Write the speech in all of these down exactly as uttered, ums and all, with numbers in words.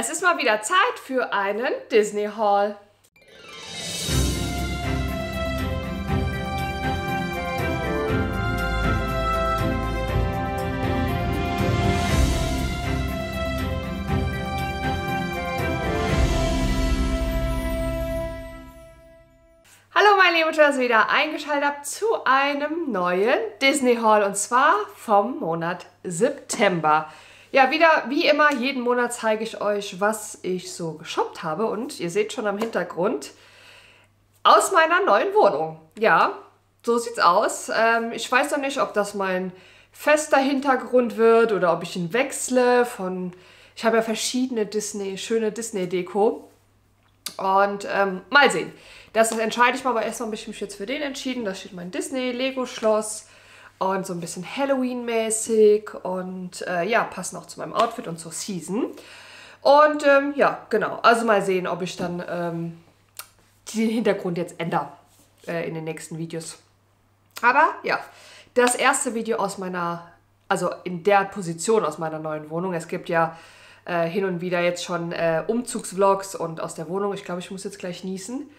Es ist mal wieder Zeit für einen Disney Haul. Hallo meine Lieben, schön, dass ihr wieder eingeschaltet habt zu einem neuen Disney Haul und zwar vom Monat September. Ja, wieder wie immer, jeden Monat zeige ich euch, was ich so geshoppt habe und ihr seht schon am Hintergrund aus meiner neuen Wohnung. Ja, so sieht's aus. Ähm, ich weiß noch nicht, ob das mein fester Hintergrund wird oder ob ich ihn wechsle von... Ich habe ja verschiedene Disney, schöne Disney-Deko und ähm, mal sehen. Das entscheide ich mal, aber erstmal habe ich mich jetzt für den entschieden. Da steht mein Disney-Lego-Schloss. Und so ein bisschen Halloween-mäßig und äh, ja, passen auch zu meinem Outfit und zur Season. Und ähm, ja, genau. Also mal sehen, ob ich dann ähm, den Hintergrund jetzt ändere äh, in den nächsten Videos. Aber ja, das erste Video aus meiner, also in der Position aus meiner neuen Wohnung. Es gibt ja äh, hin und wieder jetzt schon äh, Umzugsvlogs und aus der Wohnung. Ich glaube, ich muss jetzt gleich niesen.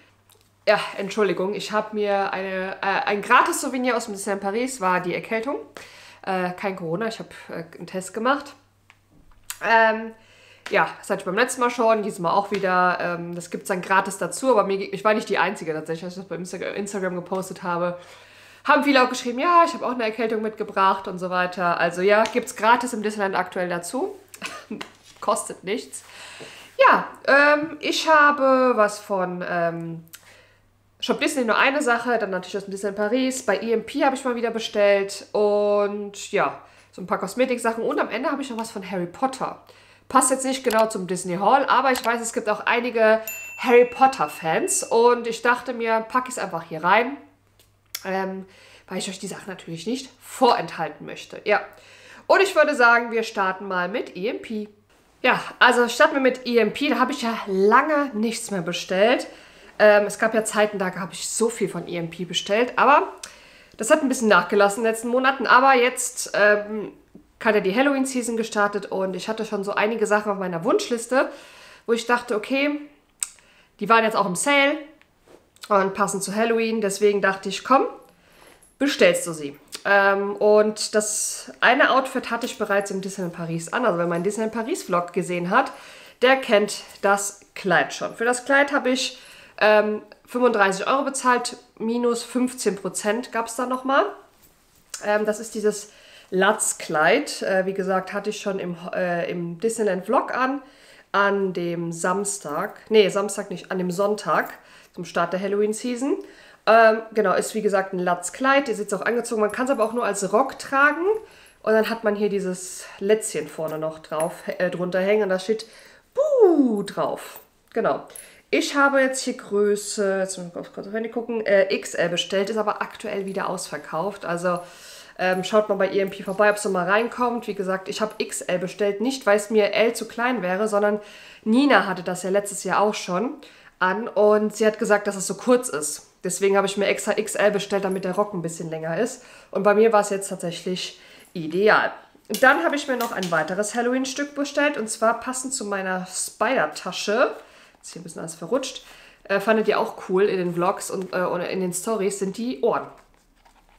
Ja, Entschuldigung, ich habe mir eine, äh, ein gratis Souvenir aus dem Disneyland Paris, war die Erkältung. Äh, kein Corona, ich habe äh, einen Test gemacht. Ähm, ja, das hatte ich beim letzten Mal schon, dieses Mal auch wieder. Ähm, das gibt es dann gratis dazu, aber mir, ich war nicht die Einzige tatsächlich, als ich das bei Insta Instagram gepostet habe. Haben viele auch geschrieben, ja, ich habe auch eine Erkältung mitgebracht und so weiter. Also ja, gibt es gratis im Disneyland aktuell dazu. Kostet nichts. Ja, ähm, ich habe was von... Ähm, Shop Disney nur eine Sache, dann natürlich aus dem Disneyland Paris. Bei E M P habe ich mal wieder bestellt und ja, so ein paar Kosmetiksachen. Und am Ende habe ich noch was von Harry Potter. Passt jetzt nicht genau zum Disney Haul, aber ich weiß, es gibt auch einige Harry Potter Fans und ich dachte mir, packe ich es einfach hier rein, ähm, weil ich euch die Sachen natürlich nicht vorenthalten möchte. Ja, und ich würde sagen, wir starten mal mit E M P. Ja, also starten wir mit E M P, da habe ich ja lange nichts mehr bestellt. Ähm, es gab ja Zeiten, da habe ich so viel von E M P bestellt, aber das hat ein bisschen nachgelassen in den letzten Monaten. Aber jetzt ähm, hat ja die Halloween-Season gestartet und ich hatte schon so einige Sachen auf meiner Wunschliste, wo ich dachte, okay, die waren jetzt auch im Sale und passen zu Halloween. Deswegen dachte ich, komm, bestellst du sie. Ähm, und das eine Outfit hatte ich bereits im Disneyland Paris an. Also wer meinen Disneyland Paris-Vlog gesehen hat, der kennt das Kleid schon. Für das Kleid habe ich... fünfunddreißig Euro bezahlt, minus fünfzehn Prozent gab es da nochmal. Ähm, das ist dieses Latzkleid. Äh, wie gesagt, hatte ich schon im, äh, im Disneyland Vlog an, an dem Samstag, nee, Samstag nicht, an dem Sonntag zum Start der Halloween-Season. Ähm, genau, ist wie gesagt ein Latzkleid, ihr seht es auch angezogen, man kann es aber auch nur als Rock tragen und dann hat man hier dieses Lätzchen vorne noch drauf, äh, drunter hängen und da steht Buh drauf, genau. Ich habe jetzt hier Größe, jetzt muss ich kurz auf Handy gucken, äh, X L bestellt, ist aber aktuell wieder ausverkauft. Also ähm, schaut mal bei E M P vorbei, ob es nochmal reinkommt. Wie gesagt, ich habe X L bestellt, nicht weil es mir L zu klein wäre, sondern Nina hatte das ja letztes Jahr auch schon an und sie hat gesagt, dass es so kurz ist. Deswegen habe ich mir extra X L bestellt, damit der Rock ein bisschen länger ist. Und bei mir war es jetzt tatsächlich ideal. Dann habe ich mir noch ein weiteres Halloween-Stück bestellt und zwar passend zu meiner Spider-Tasche. Ist hier ein bisschen alles verrutscht. Äh, fandet ihr auch cool in den Vlogs und äh, in den Stories sind die Ohren.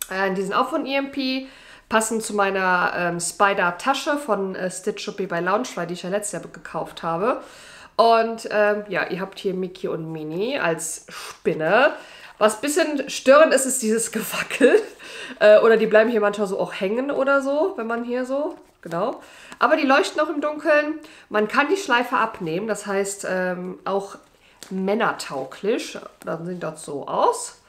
Äh, die sind auch von E M P, passend zu meiner ähm, Spider-Tasche von äh, Stitch Shoppe bei Loungefly, die ich ja letztes Jahr gekauft habe. Und ähm, ja, ihr habt hier Mickey und Minnie als Spinne. Was ein bisschen störend ist, ist dieses Gewackel. Äh, oder die bleiben hier manchmal so auch hängen oder so, wenn man hier so... Genau. Aber die leuchten auch im Dunkeln. Man kann die Schleife abnehmen, das heißt ähm, auch männertauglich. Dann sieht das so aus.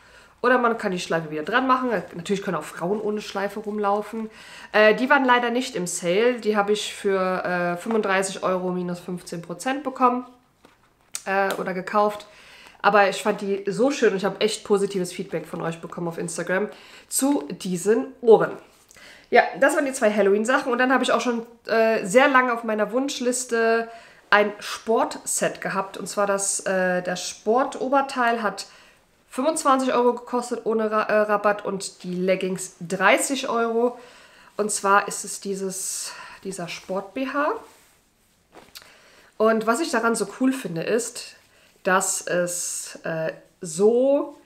Oder man kann die Schleife wieder dran machen. Natürlich können auch Frauen ohne Schleife rumlaufen. Äh, die waren leider nicht im Sale. Die habe ich für äh, fünfunddreißig Euro minus fünfzehn Prozent bekommen äh, oder gekauft. Aber ich fand die so schön und ich habe echt positives Feedback von euch bekommen auf Instagram zu diesen Ohren. Ja, das waren die zwei Halloween-Sachen und dann habe ich auch schon äh, sehr lange auf meiner Wunschliste ein Sportset gehabt. Und zwar das, äh, das Sportoberteil hat fünfundzwanzig Euro gekostet ohne Ra äh, Rabatt und die Leggings dreißig Euro. Und zwar ist es dieses, dieser Sport-B H Und was ich daran so cool finde, ist, dass es äh, so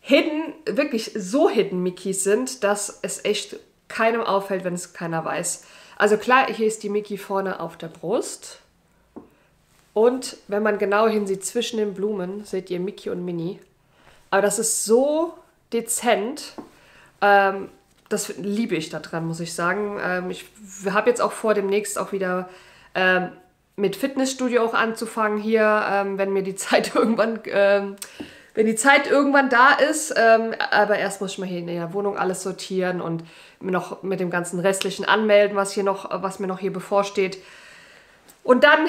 hidden, wirklich so hidden Mickeys sind, dass es echt keinem auffällt, wenn es keiner weiß. Also klar, hier ist die Mickey vorne auf der Brust. Und wenn man genau hinsieht, zwischen den Blumen, seht ihr Mickey und Minnie. Aber das ist so dezent. Ähm, das liebe ich daran, muss ich sagen. Ähm, ich habe jetzt auch vor, demnächst auch wieder ähm, mit Fitnessstudio auch anzufangen hier, ähm, wenn mir die Zeit irgendwann... Ähm, Wenn die Zeit irgendwann da ist, ähm, aber erst muss ich mal hier in der Wohnung alles sortieren und noch mit dem ganzen Restlichen anmelden, was, hier noch, was mir noch hier bevorsteht. Und dann,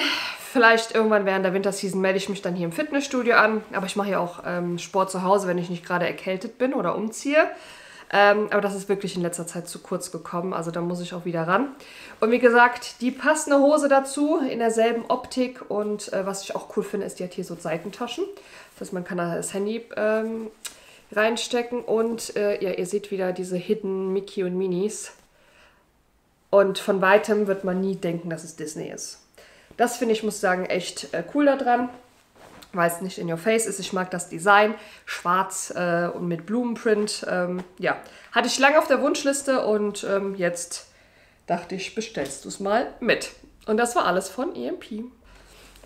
vielleicht irgendwann während der Winterseason, melde ich mich dann hier im Fitnessstudio an. Aber ich mache ja auch ähm, Sport zu Hause, wenn ich nicht gerade erkältet bin oder umziehe. Ähm, aber das ist wirklich in letzter Zeit zu kurz gekommen, also da muss ich auch wieder ran. Und wie gesagt, die passende Hose dazu in derselben Optik und äh, was ich auch cool finde, ist, die hat hier so Seitentaschen. Das heißt, man kann da das Handy ähm, reinstecken und äh, ja, ihr seht wieder diese Hidden Mickey und Minis. Und von Weitem wird man nie denken, dass es Disney ist. Das finde ich, muss sagen, echt äh, cool daran, weil es nicht in your face ist. Ich mag das Design, schwarz äh, und mit Blumenprint. Ähm, ja, hatte ich lange auf der Wunschliste und ähm, jetzt dachte ich, bestellst du es mal mit. Und das war alles von E M P.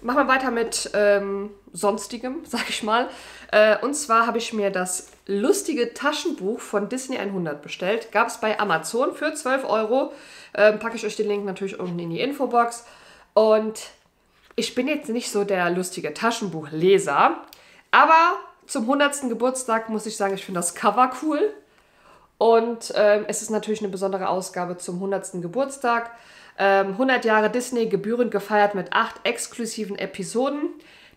Machen wir weiter mit ähm, Sonstigem, sag ich mal. Äh, und zwar habe ich mir das lustige Taschenbuch von Disney hundert bestellt. Gab es bei Amazon für zwölf Euro. Ähm, packe ich euch den Link natürlich unten in die Infobox. Und... ich bin jetzt nicht so der lustige Taschenbuchleser, aber zum hundertsten Geburtstag muss ich sagen, ich finde das Cover cool. Und ähm, es ist natürlich eine besondere Ausgabe zum hundertsten Geburtstag. Ähm, hundert Jahre Disney gebührend gefeiert mit acht exklusiven Episoden.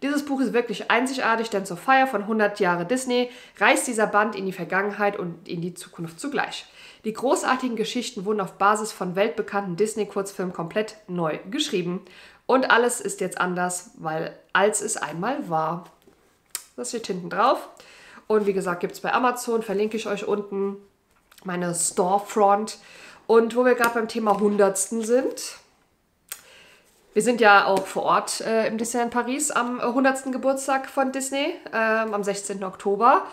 Dieses Buch ist wirklich einzigartig, denn zur Feier von hundert Jahre Disney reist dieser Band in die Vergangenheit und in die Zukunft zugleich. Die großartigen Geschichten wurden auf Basis von weltbekannten Disney-Kurzfilmen komplett neu geschrieben. Und alles ist jetzt anders, weil als es einmal war. Das steht hinten drauf. Und wie gesagt, gibt es bei Amazon, verlinke ich euch unten, meine Storefront. Und wo wir gerade beim Thema Hundertsten sind. Wir sind ja auch vor Ort äh, im Disneyland Paris am hundertsten Geburtstag von Disney, ähm, am sechzehnten Oktober.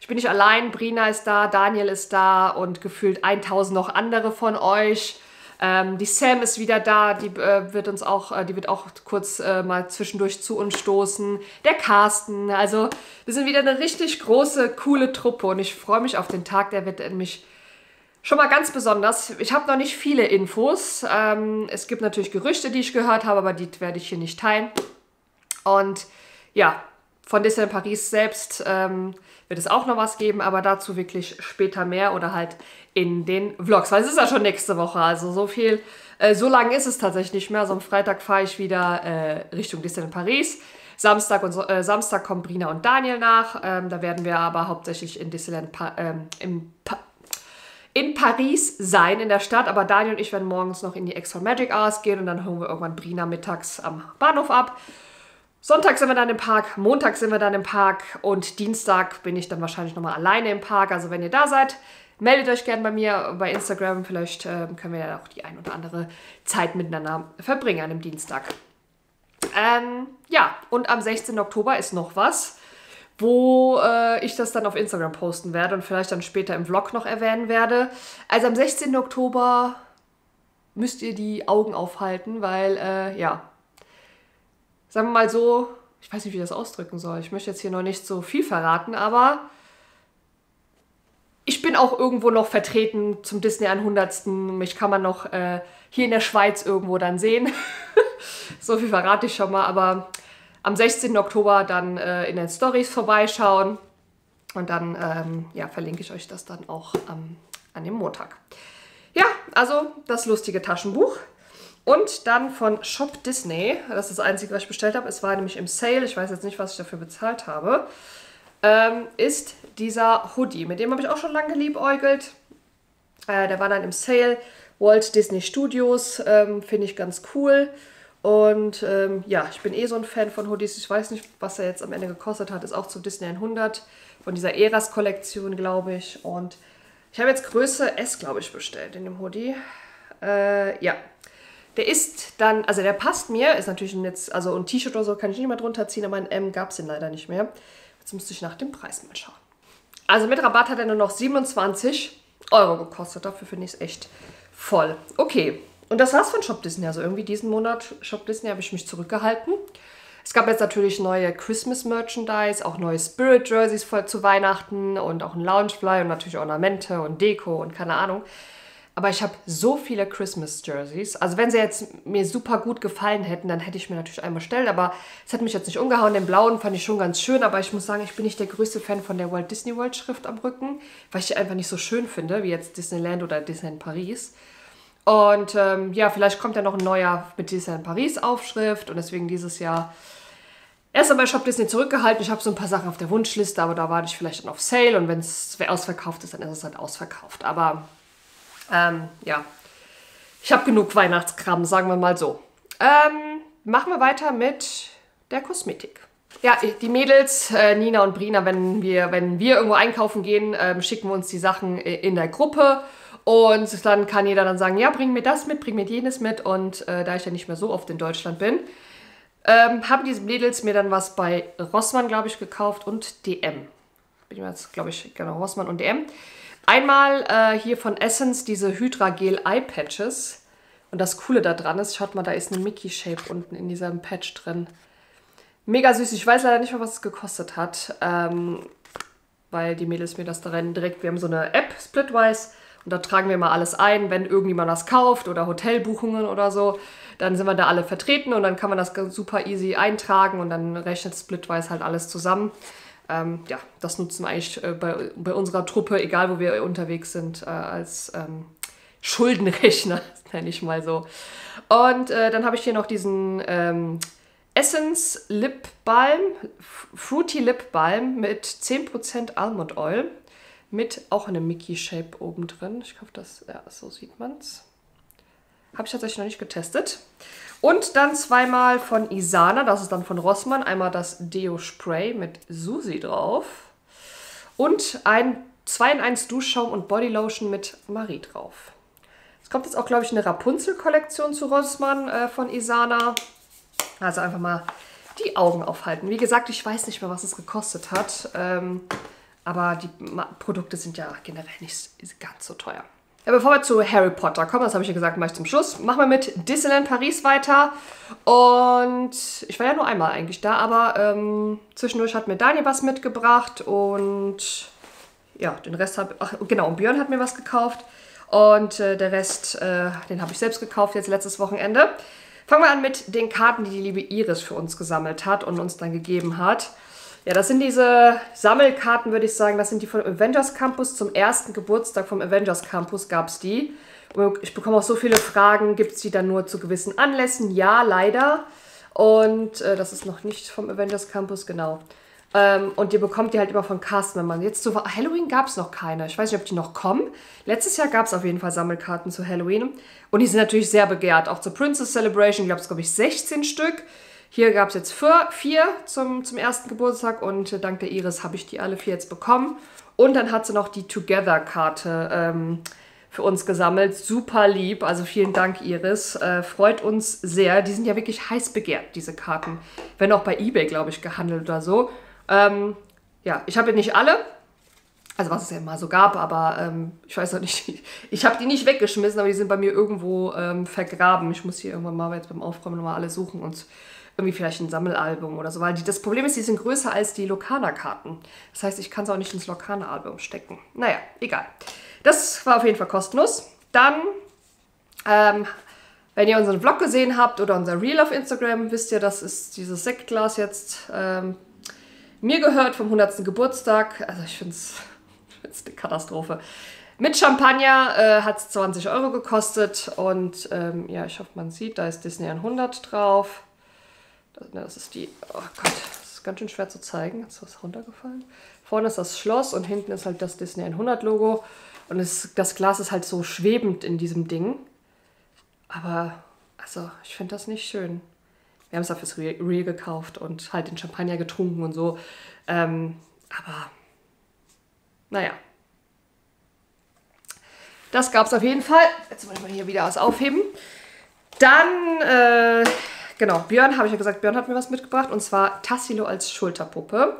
Ich bin nicht allein, Brina ist da, Daniel ist da und gefühlt tausend noch andere von euch. Ähm, die Sam ist wieder da, die, äh, wird uns auch, äh, die wird auch kurz äh, mal zwischendurch zu uns stoßen. Der Carsten, also wir sind wieder eine richtig große, coole Truppe und ich freue mich auf den Tag, der wird in mich schon mal ganz besonders. Ich habe noch nicht viele Infos, ähm, es gibt natürlich Gerüchte, die ich gehört habe, aber die werde ich hier nicht teilen. Und ja, von Disneyland Paris selbst ähm, wird es auch noch was geben, aber dazu wirklich später mehr oder halt in den Vlogs, weil es ist ja schon nächste Woche, also so viel, äh, so lang ist es tatsächlich nicht mehr. Also am Freitag fahre ich wieder äh, Richtung Disneyland Paris, Samstag, und so, äh, Samstag kommen Brina und Daniel nach, ähm, da werden wir aber hauptsächlich in Disneyland pa ähm, im pa in Paris sein, in der Stadt, aber Daniel und ich werden morgens noch in die Extra Magic Hours gehen und dann holen wir irgendwann Brina mittags am Bahnhof ab. Sonntag sind wir dann im Park, Montag sind wir dann im Park und Dienstag bin ich dann wahrscheinlich nochmal alleine im Park. Also wenn ihr da seid, meldet euch gerne bei mir bei Instagram. Vielleicht äh, können wir ja auch die ein oder andere Zeit miteinander verbringen an dem Dienstag. Ähm, ja, und am sechzehnten Oktober ist noch was, wo äh, ich das dann auf Instagram posten werde und vielleicht dann später im Vlog noch erwähnen werde. Also am sechzehnten Oktober müsst ihr die Augen aufhalten, weil, äh, ja... sagen wir mal so, ich weiß nicht, wie ich das ausdrücken soll. Ich möchte jetzt hier noch nicht so viel verraten, aber ich bin auch irgendwo noch vertreten zum Disney hundert. Mich kann man noch äh, hier in der Schweiz irgendwo dann sehen. So viel verrate ich schon mal, aber am sechzehnten Oktober dann äh, in den Stories vorbeischauen und dann ähm, ja, verlinke ich euch das dann auch ähm, an dem Montag. Ja, also das lustige Taschenbuch. Und dann von Shop Disney, das ist das Einzige, was ich bestellt habe, es war nämlich im Sale, ich weiß jetzt nicht, was ich dafür bezahlt habe, ähm, ist dieser Hoodie. Mit dem habe ich auch schon lange geliebäugelt. Äh, der war dann im Sale, Walt Disney Studios, ähm, finde ich ganz cool. Und ähm, ja, ich bin eh so ein Fan von Hoodies, ich weiß nicht, was er jetzt am Ende gekostet hat, ist auch zu Disney hundert, von dieser Eras-Kollektion, glaube ich. Und ich habe jetzt Größe S, glaube ich, bestellt in dem Hoodie. Äh, ja. Der ist dann, also der passt mir, ist natürlich ein Netz, also ein T-Shirt oder so kann ich nicht mehr drunter ziehen, aber ein M gab es den leider nicht mehr. Jetzt müsste ich nach dem Preis mal schauen. Also mit Rabatt hat er nur noch siebenundzwanzig Euro gekostet, dafür finde ich es echt voll. Okay, und das war's von Shop Disney, also irgendwie diesen Monat Shop Disney habe ich mich zurückgehalten. Es gab jetzt natürlich neue Christmas-Merchandise, auch neue Spirit-Jerseys zu Weihnachten und auch ein Loungefly und natürlich Ornamente und Deko und keine Ahnung. Aber ich habe so viele Christmas-Jerseys. Also wenn sie jetzt mir super gut gefallen hätten, dann hätte ich mir natürlich einen bestellt. Aber es hat mich jetzt nicht umgehauen. Den blauen fand ich schon ganz schön. Aber ich muss sagen, ich bin nicht der größte Fan von der Walt Disney World Schrift am Rücken, weil ich die einfach nicht so schön finde, wie jetzt Disneyland oder Disneyland Paris. Und ähm, ja, vielleicht kommt ja noch ein neuer mit Disneyland Paris Aufschrift. Und deswegen dieses Jahr erst einmal Shop Disney zurückgehalten. Ich habe so ein paar Sachen auf der Wunschliste, aber da warte ich vielleicht dann auf Sale. Und wenn es ausverkauft ist, dann ist es halt ausverkauft. Aber... Ähm, ja, ich habe genug Weihnachtskram, sagen wir mal so. Ähm, machen wir weiter mit der Kosmetik. Ja, die Mädels, äh, Nina und Brina, wenn wir, wenn wir irgendwo einkaufen gehen, ähm, schicken wir uns die Sachen in der Gruppe. Und dann kann jeder dann sagen, ja, bring mir das mit, bring mir jenes mit. Und äh, da ich ja nicht mehr so oft in Deutschland bin, ähm, haben diese Mädels mir dann was bei Rossmann, glaube ich, gekauft und D M. Bin ich mir jetzt, glaube ich, genau, Rossmann und D M. Einmal äh, hier von Essence diese Hydra Gel Eye Patches. Und das Coole da dran ist, schaut mal, da ist eine Mickey Shape unten in diesem Patch drin. Mega süß. Ich weiß leider nicht mehr, was es gekostet hat. Ähm, weil die Mädels mir das da rein direkt... Wir haben so eine App, Splitwise. Und da tragen wir mal alles ein, wenn irgendjemand das kauft oder Hotelbuchungen oder so. Dann sind wir da alle vertreten und dann kann man das super easy eintragen. Und dann rechnet Splitwise halt alles zusammen. Ähm, ja, das nutzen wir eigentlich äh, bei, bei unserer Truppe, egal wo wir unterwegs sind, äh, als ähm, Schuldenrechner, nenne ich mal so. Und äh, dann habe ich hier noch diesen ähm, Essence Lip Balm, Fruity Lip Balm mit zehn Prozent Almond Oil, mit auch einem Mickey Shape oben drin. Ich hoffe, das, ja, so sieht man es. Habe ich tatsächlich noch nicht getestet. Und dann zweimal von Isana, das ist dann von Rossmann. Einmal das Deo-Spray mit Susi drauf. Und ein zwei in eins Duschschaum und Bodylotion mit Marie drauf. Es kommt jetzt auch, glaube ich, eine Rapunzel-Kollektion zu Rossmann äh, von Isana. Also einfach mal die Augen aufhalten. Wie gesagt, ich weiß nicht mehr, was es gekostet hat. Ähm, aber die Produkte sind ja generell nicht ganz so teuer. Ja, bevor wir zu Harry Potter kommen, das habe ich ja gesagt, mache ich zum Schluss. Machen wir mit Disneyland Paris weiter. Und ich war ja nur einmal eigentlich da, aber ähm, zwischendurch hat mir Daniel was mitgebracht und ja, den Rest habe ach genau, und Björn hat mir was gekauft und äh, der Rest, äh, den habe ich selbst gekauft jetzt letztes Wochenende. Fangen wir an mit den Karten, die die liebe Iris für uns gesammelt hat und uns dann gegeben hat. Ja, das sind diese Sammelkarten, würde ich sagen. Das sind die von Avengers Campus. Zum ersten Geburtstag vom Avengers Campus gab es die. Und ich bekomme auch so viele Fragen, gibt es die dann nur zu gewissen Anlässen? Ja, leider. Und äh, das ist noch nicht vom Avengers Campus, genau. Ähm, und ihr bekommt die halt immer von Castmembern. Jetzt zu Halloween gab es noch keine. Ich weiß nicht, ob die noch kommen. Letztes Jahr gab es auf jeden Fall Sammelkarten zu Halloween. Und die sind natürlich sehr begehrt. Auch zur Princess Celebration gab es, glaube ich, sechzehn Stück. Hier gab es jetzt vier, vier zum, zum ersten Geburtstag und äh, dank der Iris habe ich die alle vier jetzt bekommen. Und dann hat sie noch die Together-Karte ähm, für uns gesammelt. Super lieb, also vielen Dank, Iris. Äh, freut uns sehr. Die sind ja wirklich heiß begehrt, diese Karten. Wenn auch bei eBay, glaube ich, gehandelt oder so. Ähm, ja, ich habe ja nicht alle, also was es ja mal so gab, aber ähm, ich weiß noch nicht. Ich habe die nicht weggeschmissen, aber die sind bei mir irgendwo ähm, vergraben. Ich muss hier irgendwann mal jetzt beim Aufräumen nochmal alle suchen und irgendwie vielleicht ein Sammelalbum oder so. Weil die, das Problem ist, die sind größer als die Lokana-Karten. Das heißt, ich kann es auch nicht ins Lokana-Album stecken. Naja, egal. Das war auf jeden Fall kostenlos. Dann, ähm, wenn ihr unseren Vlog gesehen habt oder unser Reel auf Instagram, wisst ihr, das ist dieses Sektglas jetzt ähm, mir gehört vom hundertsten Geburtstag. Also ich finde es eine Katastrophe. Mit Champagner äh, hat es zwanzig Euro gekostet. Und ähm, ja, ich hoffe, man sieht, da ist Disney hundert drauf. Das ist die, oh Gott, das ist ganz schön schwer zu zeigen. Jetzt ist was runtergefallen. Vorne ist das Schloss und hinten ist halt das Disney hundert Logo. Und es, das Glas ist halt so schwebend in diesem Ding. Aber, also, ich finde das nicht schön. Wir haben es dafür fürs Reel gekauft und halt den Champagner getrunken und so. Ähm, aber, naja. Das gab es auf jeden Fall. Jetzt wollen wir hier wieder was aufheben. Dann, äh, genau, Björn, habe ich ja gesagt, Björn hat mir was mitgebracht. Und zwar Tassilo als Schulterpuppe.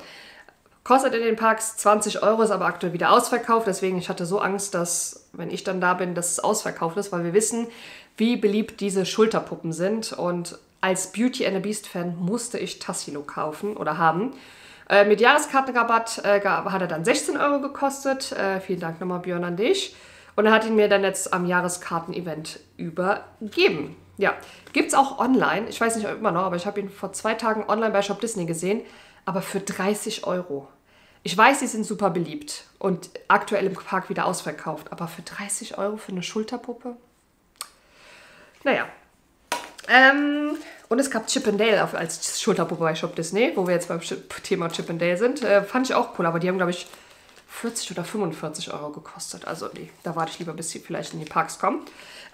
Kostet in den Parks zwanzig Euro, ist aber aktuell wieder ausverkauft. Deswegen, ich hatte so Angst, dass, wenn ich dann da bin, dass es ausverkauft ist, weil wir wissen, wie beliebt diese Schulterpuppen sind. Und als Beauty and the Beast-Fan musste ich Tassilo kaufen oder haben. Äh, mit Jahreskartenrabatt äh, hat er dann sechzehn Euro gekostet. Äh, vielen Dank nochmal, Björn, an dich. Und er hat ihn mir dann jetzt am Jahreskarten-Event übergeben. Ja, gibt es auch online. Ich weiß nicht, ob immer noch, aber ich habe ihn vor zwei Tagen online bei Shop Disney gesehen. Aber für dreißig Euro. Ich weiß, die sind super beliebt und aktuell im Park wieder ausverkauft. Aber für dreißig Euro für eine Schulterpuppe? Naja. Ähm, und es gab Chip and Dale als Schulterpuppe bei Shop Disney, wo wir jetzt beim Thema Chip and Dale sind. Äh, fand ich auch cool, aber die haben, glaube ich, vierzig oder fünfundvierzig Euro gekostet. Also nee, da warte ich lieber, bis sie vielleicht in die Parks kommen.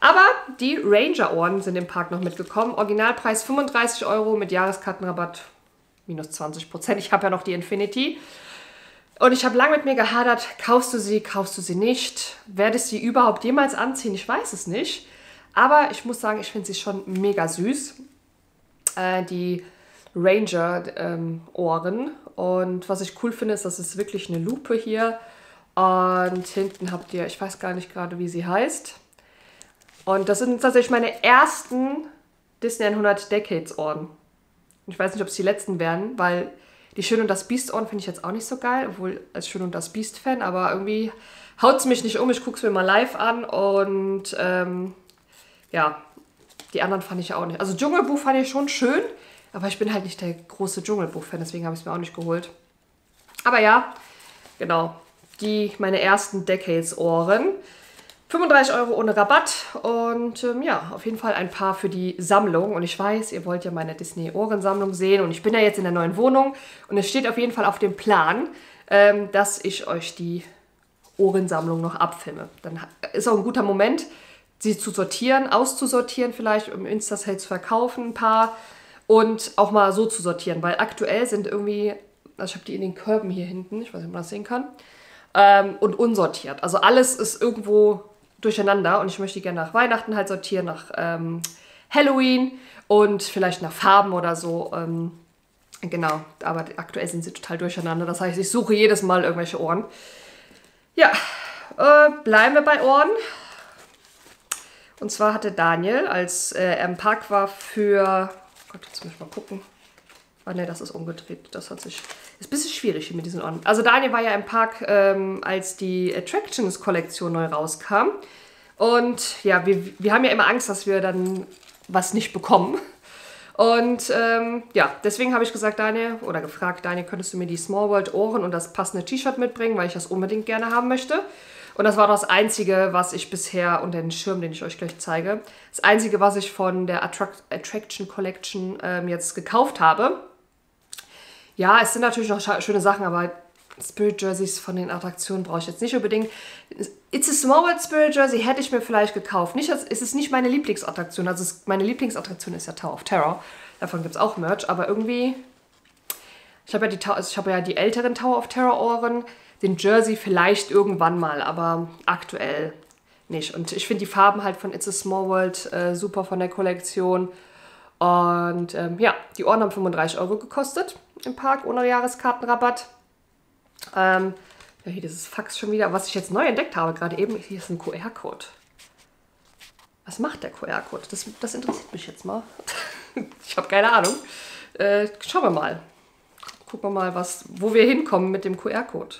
Aber die Ranger-Ohren sind im Park noch mitgekommen. Originalpreis fünfunddreißig Euro mit Jahreskartenrabatt minus zwanzig Prozent. Ich habe ja noch die Infinity. Und ich habe lange mit mir gehadert, kaufst du sie, kaufst du sie nicht? Werde ich sie überhaupt jemals anziehen? Ich weiß es nicht. Aber ich muss sagen, ich finde sie schon mega süß. Äh, die Ranger-Ohren. Und was ich cool finde, ist, das ist wirklich eine Lupe hier. Und hinten habt ihr, ich weiß gar nicht gerade, wie sie heißt. Und das sind tatsächlich meine ersten Disneyland hundert Decades-Ohren. Ich weiß nicht, ob es die letzten werden, weil die Schön und das Biest-Ohren finde ich jetzt auch nicht so geil. Obwohl, als Schön und das Biest-Fan, aber irgendwie haut es mich nicht um. Ich gucke es mir mal live an und ähm, ja, die anderen fand ich auch nicht. Also Dschungelbuch fand ich schon schön. Aber ich bin halt nicht der große Dschungelbuch-Fan, deswegen habe ich es mir auch nicht geholt. Aber ja, genau, die meine ersten Decades-Ohren. fünfunddreißig Euro ohne Rabatt und ähm, ja, auf jeden Fall ein paar für die Sammlung. Und ich weiß, ihr wollt ja meine Disney-Ohrensammlung sehen und ich bin ja jetzt in der neuen Wohnung. Und es steht auf jeden Fall auf dem Plan, ähm, dass ich euch die Ohrensammlung noch abfilme. Dann ist auch ein guter Moment, sie zu sortieren, auszusortieren vielleicht, um Insta-Sale zu verkaufen, ein paar... Und auch mal so zu sortieren, weil aktuell sind irgendwie, also ich habe die in den Körben hier hinten, ich weiß nicht, ob man das sehen kann, ähm, und unsortiert. Also alles ist irgendwo durcheinander und ich möchte die gerne nach Weihnachten halt sortieren, nach ähm, Halloween und vielleicht nach Farben oder so. Ähm, genau, aber aktuell sind sie total durcheinander, das heißt, ich suche jedes Mal irgendwelche Ohren. Ja, äh, bleiben wir bei Ohren. Und zwar hatte Daniel, als äh, er im Park war für... Gott, jetzt muss ich mal gucken. Ah ne, das ist umgedreht. Das hat sich, ist ein bisschen schwierig hier mit diesen Ohren. Also Daniel war ja im Park, ähm, als die Attractions-Kollektion neu rauskam. Und ja, wir, wir haben ja immer Angst, dass wir dann was nicht bekommen. Und ähm, ja, deswegen habe ich gesagt, Daniel, oder gefragt, Daniel, könntest du mir die Small World Ohren und das passende T-Shirt mitbringen, weil ich das unbedingt gerne haben möchte. Und das war das Einzige, was ich bisher, und den Schirm, den ich euch gleich zeige, das Einzige, was ich von der Attract Attraction Collection ähm, jetzt gekauft habe. Ja, es sind natürlich noch schöne Sachen, aber Spirit Jerseys von den Attraktionen brauche ich jetzt nicht unbedingt. It's a Small World Spirit Jersey hätte ich mir vielleicht gekauft. Nicht, es ist nicht meine Lieblingsattraktion. Also es, meine Lieblingsattraktion ist ja Tower of Terror. Davon gibt es auch Merch, aber irgendwie... Ich habe ja, hab ja die älteren Tower of Terror Ohren. Den Jersey vielleicht irgendwann mal, aber aktuell nicht. Und ich finde die Farben halt von It's a Small World äh, super von der Kollektion. Und ähm, ja, die Ohren haben fünfunddreißig Euro gekostet im Park, ohne Jahreskartenrabatt. Ähm, ja, hier dieses Fax schon wieder. Was ich jetzt neu entdeckt habe gerade eben, hier ist ein Q R-Code. Was macht der Q R-Code? Das, das interessiert mich jetzt mal. Ich habe keine Ahnung. Äh, schauen wir mal. Gucken wir mal, was, wo wir hinkommen mit dem Q R-Code.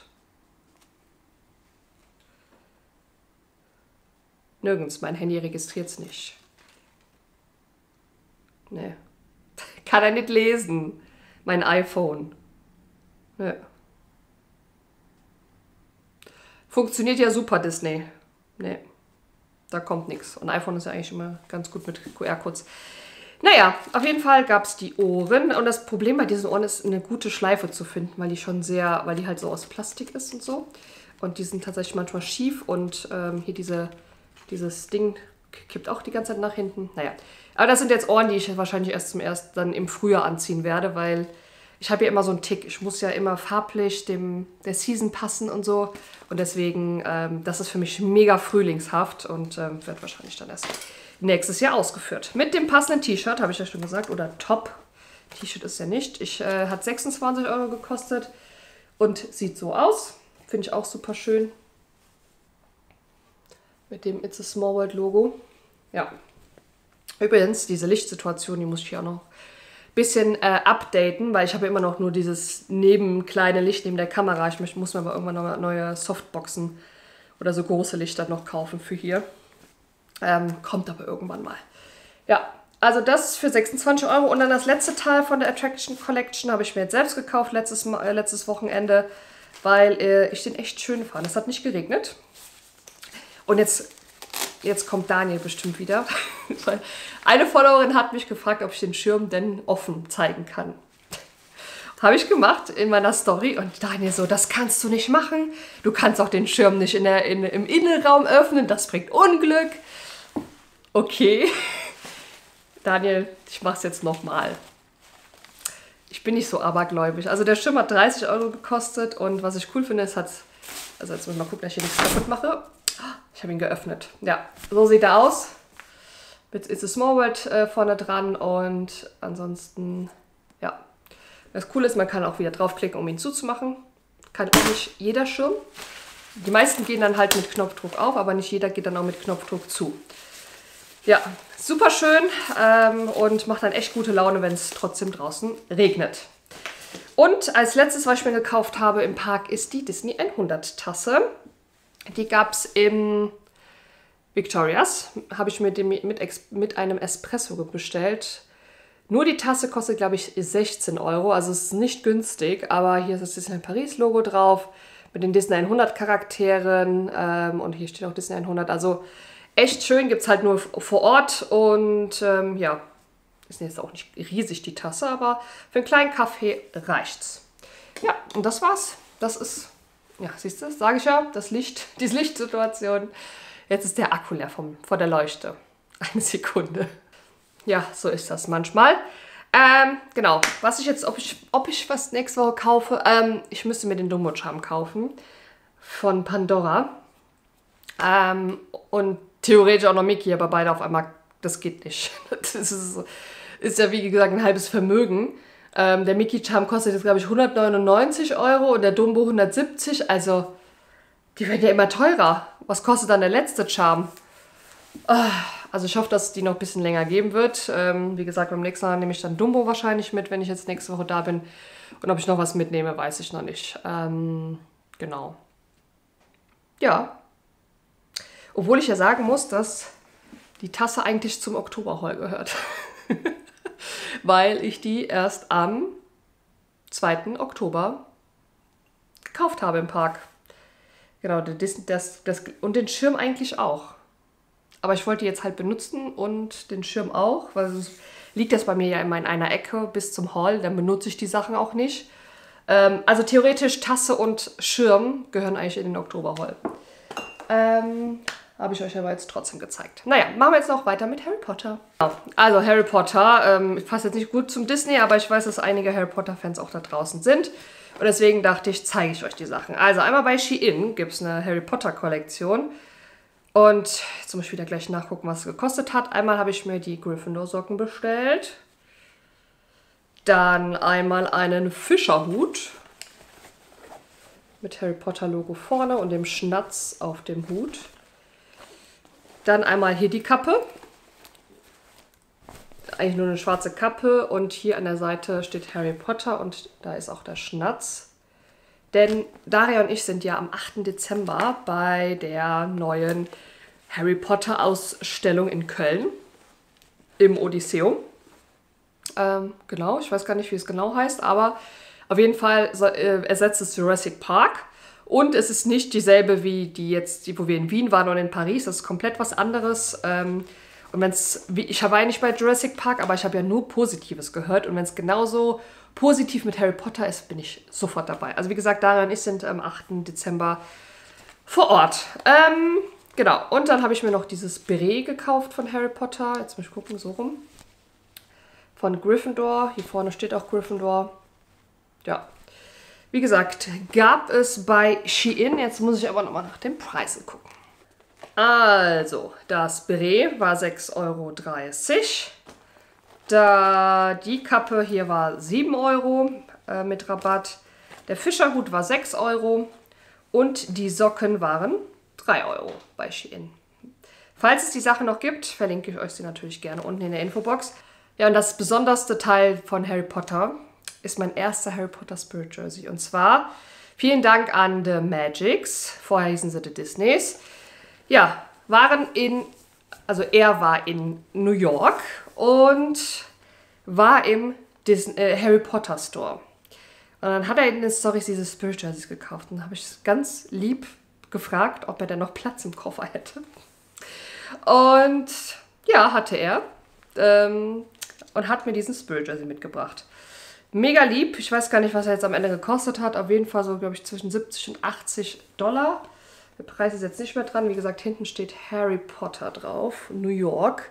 Nirgends, mein Handy registriert es nicht. Nee. Kann er nicht lesen. Mein iPhone. Nee. Funktioniert ja super, Disney. Nee. Da kommt nichts. Und iPhone ist ja eigentlich immer ganz gut mit Q R-Codes. Naja, auf jeden Fall gab es die Ohren. Und das Problem bei diesen Ohren ist, eine gute Schleife zu finden, weil die schon sehr, weil die halt so aus Plastik ist und so. Und die sind tatsächlich manchmal schief und ähm, hier diese... Dieses Ding kippt auch die ganze Zeit nach hinten. Naja, aber das sind jetzt Ohren, die ich wahrscheinlich erst zum ersten dann im Frühjahr anziehen werde, weil ich habe ja immer so einen Tick. Ich muss ja immer farblich dem, der Season passen und so. Und deswegen, ähm, das ist für mich mega frühlingshaft und ähm, werde wahrscheinlich dann erst nächstes Jahr ausgeführt. Mit dem passenden T-Shirt, habe ich ja schon gesagt, oder Top. T-Shirt ist ja nicht. Ich, äh, hat sechsundzwanzig Euro gekostet und sieht so aus. Finde ich auch super schön. Mit dem It's a Small World Logo. Ja. Übrigens, diese Lichtsituation, die muss ich hier auch noch ein bisschen äh, updaten, weil ich habe ja immer noch nur dieses neben kleine Licht neben der Kamera. Ich muss mir aber irgendwann noch neue Softboxen oder so große Lichter noch kaufen für hier. Ähm, kommt aber irgendwann mal. Ja, also das für sechsundzwanzig Euro. Und dann das letzte Teil von der Attraction Collection habe ich mir jetzt selbst gekauft letztes, äh, letztes Wochenende, weil äh, ich den echt schön fand. Es hat nicht geregnet. Und jetzt... Jetzt kommt Daniel bestimmt wieder. Eine Followerin hat mich gefragt, ob ich den Schirm denn offen zeigen kann. Habe ich gemacht in meiner Story und Daniel so, das kannst du nicht machen. Du kannst auch den Schirm nicht in der, in, im Innenraum öffnen, das bringt Unglück. Okay. Daniel, ich mache es jetzt nochmal. Ich bin nicht so abergläubig. Also der Schirm hat dreißig Euro gekostet und was ich cool finde, ist, hat, also jetzt muss ich mal gucken, dass ich hier nichts kaputt mache. Ich habe ihn geöffnet. Ja, so sieht er aus. Mit It's a Small World äh, vorne dran und ansonsten, ja. Das Coole ist, man kann auch wieder draufklicken, um ihn zuzumachen. Kann auch nicht jeder Schirm. Die meisten gehen dann halt mit Knopfdruck auf, aber nicht jeder geht dann auch mit Knopfdruck zu. Ja, super schön ähm, und macht dann echt gute Laune, wenn es trotzdem draußen regnet. Und als letztes, was ich mir gekauft habe im Park, ist die Disney hundert Tasse. Die gab es im Victorias, habe ich mir mit, mit, mit einem Espresso bestellt. Nur die Tasse kostet, glaube ich, sechzehn Euro, also es ist nicht günstig, aber hier ist das Disneyland Paris Logo drauf, mit den Disney hundert Charakteren ähm, und hier steht auch Disney hundert, also echt schön, gibt es halt nur vor Ort und ähm, ja, ist jetzt auch nicht riesig die Tasse, aber für einen kleinen Kaffee reicht's. Ja, und das war's, das ist... Ja, siehst du, sage ich ja, das Licht, diese Lichtsituation. Jetzt ist der Akku leer vom, vor der Leuchte. Eine Sekunde. Ja, so ist das manchmal. Ähm, genau, was ich jetzt, ob ich, ob ich was nächste Woche kaufe, ähm, ich müsste mir den Dumbo-Charm kaufen von Pandora. Ähm, und theoretisch auch noch Mickey, aber beide auf einmal, das geht nicht. Das ist, ist ja, wie gesagt, ein halbes Vermögen. Ähm, der Mickey Charm kostet jetzt, glaube ich, hundertneunundneunzig Euro und der Dumbo hundertsiebzig. Also, die werden ja immer teurer. Was kostet dann der letzte Charm? Oh, also, ich hoffe, dass es die noch ein bisschen länger geben wird. Ähm, wie gesagt, beim nächsten Mal nehme ich dann Dumbo wahrscheinlich mit, wenn ich jetzt nächste Woche da bin. Und ob ich noch was mitnehme, weiß ich noch nicht. Ähm, genau. Ja. Obwohl ich ja sagen muss, dass die Tasse eigentlich zum Oktoberhaul gehört. Weil ich die erst am zweiten Oktober gekauft habe im Park. Genau, das, das, das, und den Schirm eigentlich auch. Aber ich wollte die jetzt halt benutzen und den Schirm auch, weil es liegt das bei mir ja immer in einer Ecke bis zum Hall, dann benutze ich die Sachen auch nicht. Ähm, also theoretisch Tasse und Schirm gehören eigentlich in den Oktoberhall. Ähm... Habe ich euch aber jetzt trotzdem gezeigt. Naja, machen wir jetzt noch weiter mit Harry Potter. Also Harry Potter, ähm, ich passe jetzt nicht gut zum Disney, aber ich weiß, dass einige Harry Potter-Fans auch da draußen sind. Und deswegen dachte ich, zeige ich euch die Sachen. Also einmal bei Shein gibt es eine Harry Potter-Kollektion. Und jetzt muss ich wieder gleich nachgucken, was es gekostet hat. Einmal habe ich mir die Gryffindor-Socken bestellt. Dann einmal einen Fischerhut. Mit Harry Potter-Logo vorne und dem Schnatz auf dem Hut. Dann einmal hier die Kappe, eigentlich nur eine schwarze Kappe und hier an der Seite steht Harry Potter und da ist auch der Schnatz. Denn Daria und ich sind ja am achten Dezember bei der neuen Harry Potter Ausstellung in Köln im Odysseum. Ähm, genau, ich weiß gar nicht, wie es genau heißt, aber auf jeden Fall so, äh, ersetzt es Jurassic Park. Und es ist nicht dieselbe wie die jetzt, die, wo wir in Wien waren und in Paris. Das ist komplett was anderes. Ähm, und wenn's, ich war ja nicht bei Jurassic Park, aber ich habe ja nur Positives gehört. Und wenn es genauso positiv mit Harry Potter ist, bin ich sofort dabei. Also wie gesagt, Daniel und ich sind am achten Dezember vor Ort. Ähm, genau. Und dann habe ich mir noch dieses Beret gekauft von Harry Potter. Jetzt muss ich gucken, so rum. Von Gryffindor. Hier vorne steht auch Gryffindor. Ja. Wie gesagt, gab es bei Shein, jetzt muss ich aber nochmal nach den Preisen gucken. Also, das Beret war sechs Euro dreißig. Da die Kappe hier war sieben Euro äh, mit Rabatt. Der Fischerhut war sechs Euro. Und die Socken waren drei Euro bei Shein. Falls es die Sache noch gibt, verlinke ich euch sie natürlich gerne unten in der Infobox. Ja, und das besonderste Teil von Harry Potter ist mein erster Harry Potter Spirit Jersey. Und zwar vielen Dank an The Magics, vorher hießen sie The Disneys. Ja, waren in, also er war in New York und war im Disney, äh, Harry Potter Store. Und dann hat er in den Storys diese Spirit Jerseys gekauft. Und dann habe ich ganz lieb gefragt, ob er denn noch Platz im Koffer hätte. Und ja, hatte er. Ähm, und hat mir diesen Spirit Jersey mitgebracht. Mega lieb. Ich weiß gar nicht, was er jetzt am Ende gekostet hat. Auf jeden Fall so, glaube ich, zwischen siebzig und achtzig Dollar. Der Preis ist jetzt nicht mehr dran. Wie gesagt, hinten steht Harry Potter drauf. New York.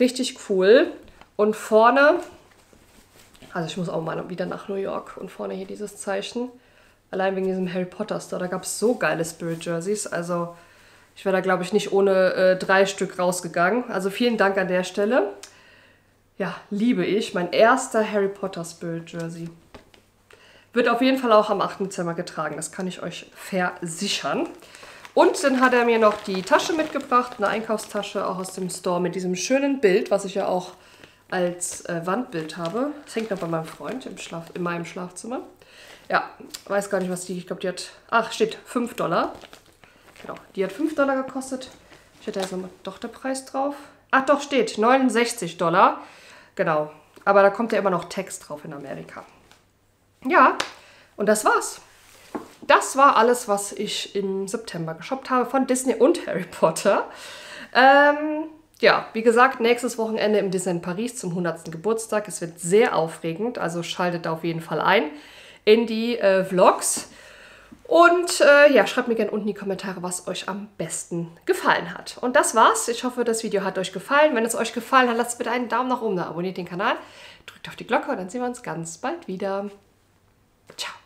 Richtig cool. Und vorne, also ich muss auch mal wieder nach New York. Und vorne hier dieses Zeichen. Allein wegen diesem Harry Potter Store. Da gab es so geile Spirit Jerseys. Also ich wäre da, glaube ich, nicht ohne äh, drei Stück rausgegangen. Also vielen Dank an der Stelle. Ja, liebe ich. Mein erster Harry Potter Spirit Jersey. Wird auf jeden Fall auch am achten Dezember getragen. Das kann ich euch versichern. Und dann hat er mir noch die Tasche mitgebracht. Eine Einkaufstasche auch aus dem Store mit diesem schönen Bild, was ich ja auch als äh, Wandbild habe. Das hängt noch bei meinem Freund im Schlaf, in meinem Schlafzimmer. Ja, weiß gar nicht, was die... Ich glaube, die hat... Ach, steht fünf Dollar. Genau, die hat fünf Dollar gekostet. Steht da jetzt nochmal doch der Preis drauf. Ach doch, steht neunundsechzig Dollar. Genau, aber da kommt ja immer noch Text drauf in Amerika. Ja, und das war's. Das war alles, was ich im September geshoppt habe von Disney und Harry Potter. Ähm, ja, wie gesagt, nächstes Wochenende im Disneyland Paris zum hundertsten Geburtstag. Es wird sehr aufregend, also schaltet auf jeden Fall ein in die äh, Vlogs. Und äh, ja, schreibt mir gerne unten in die Kommentare, was euch am besten gefallen hat. Und das war's. Ich hoffe, das Video hat euch gefallen. Wenn es euch gefallen hat, lasst bitte einen Daumen nach oben da, abonniert den Kanal, drückt auf die Glocke und dann sehen wir uns ganz bald wieder. Ciao!